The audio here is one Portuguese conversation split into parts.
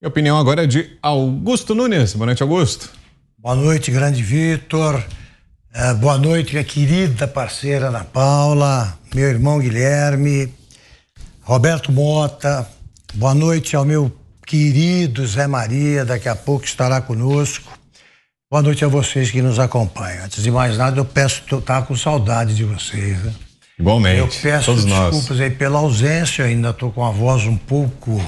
E a opinião agora é de Augusto Nunes. Boa noite, Augusto. Boa noite, grande Vitor. Boa noite, minha querida parceira Ana Paula, meu irmão Guilherme, Roberto Mota. Boa noite ao meu querido Zé Maria, daqui a pouco estará conosco. Boa noite a vocês que nos acompanham. Antes de mais nada, eu peço, eu estava com saudade de vocês, né? Igualmente. Eu peço todos desculpas nós. Aí pela ausência, ainda estou com a voz um pouco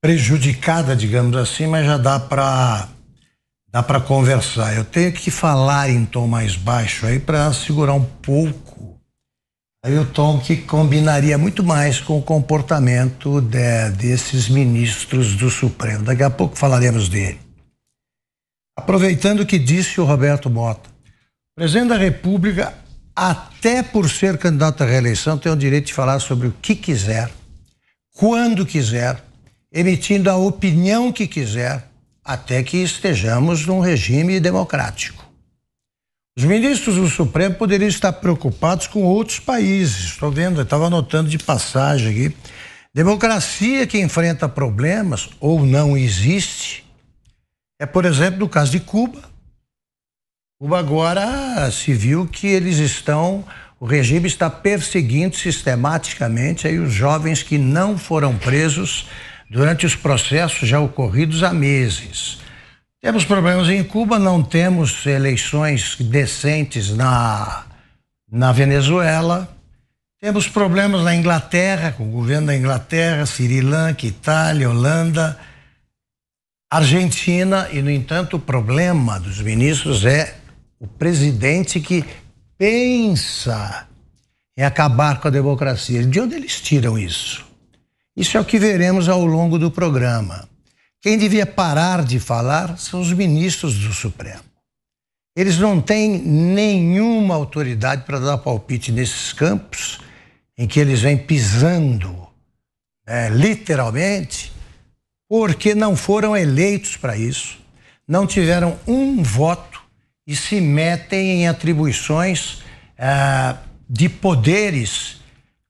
prejudicada, digamos assim, mas já dá para conversar. Eu tenho que falar em tom mais baixo aí para segurar um pouco. Aí o tom que combinaria muito mais com o comportamento desses ministros do Supremo. Daqui a pouco falaremos dele. Aproveitando o que disse o Roberto Mota, o presidente da República, até por ser candidato à reeleição, tem o direito de falar sobre o que quiser, quando quiser, emitindo a opinião que quiser, até que estejamos num regime democrático. Os ministros do Supremo poderiam estar preocupados com outros países. Estou vendo, eu estava anotando de passagem aqui. Democracia que enfrenta problemas ou não existe é, por exemplo, no caso de Cuba. Cuba agora se viu que o regime está perseguindo sistematicamente aí os jovens que não foram presos durante os processos já ocorridos há meses. Temos problemas em Cuba, não temos eleições decentes na Venezuela. Temos problemas na Inglaterra, com o governo da Inglaterra, Sri Lanka, Itália, Holanda, Argentina. E, no entanto, o problema dos ministros é o presidente que pensa em acabar com a democracia. De onde eles tiram isso? Isso é o que veremos ao longo do programa. Quem devia parar de falar são os ministros do Supremo. Eles não têm nenhuma autoridade para dar palpite nesses campos em que eles vêm pisando, literalmente, porque não foram eleitos para isso, não tiveram um voto e se metem em atribuições de poderes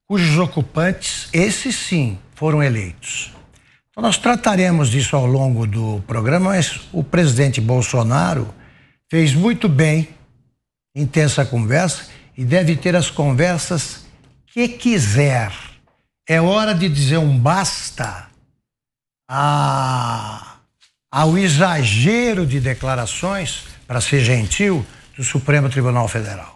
cujos ocupantes, esses sim, foram eleitos. Então nós trataremos disso ao longo do programa, mas o presidente Bolsonaro fez muito bem em ter essa conversa e deve ter as conversas que quiser. É hora de dizer um basta ao exagero de declarações, para ser gentil, do Supremo Tribunal Federal.